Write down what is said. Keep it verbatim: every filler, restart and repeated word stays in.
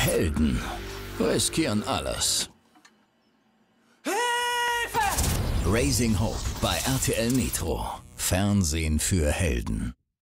Helden riskieren alles. Hilfe! Raising Hope bei R T L Nitro. Fernsehen für Helden.